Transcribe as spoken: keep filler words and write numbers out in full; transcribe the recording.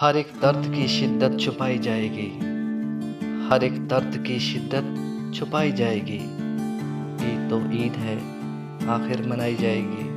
हर एक दर्द की शिद्दत छुपाई जाएगी, हर एक दर्द की शिद्दत छुपाई जाएगी। ईद तो ईद है, आखिर मनाई जाएगी।